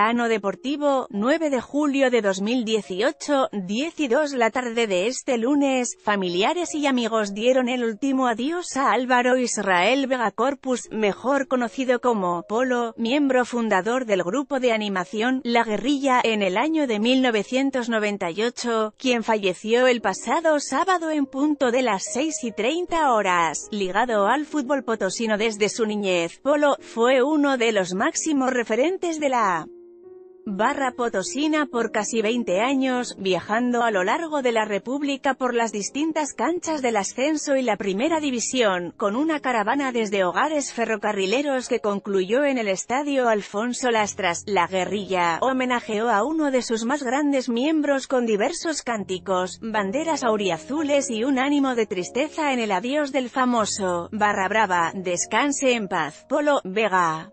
Plano Deportivo, 9 de julio de 2018, 10:02 p.m. de este lunes, familiares y amigos dieron el último adiós a Álvaro Israel Vega Corpus, mejor conocido como Polo, miembro fundador del grupo de animación La Guerrilla, en el año de 1998, quien falleció el pasado sábado en punto de las 6:30 p.m. Ligado al fútbol potosino desde su niñez, Polo fue uno de los máximos referentes de la Barra Potosina por casi 20 años, viajando a lo largo de la República por las distintas canchas del ascenso y la primera división, con una caravana desde hogares ferrocarrileros que concluyó en el Estadio Alfonso Lastras. La Guerrilla homenajeó a uno de sus más grandes miembros con diversos cánticos, banderas auriazules y un ánimo de tristeza en el adiós del famoso Barra Brava. Descanse en paz, Polo Vega.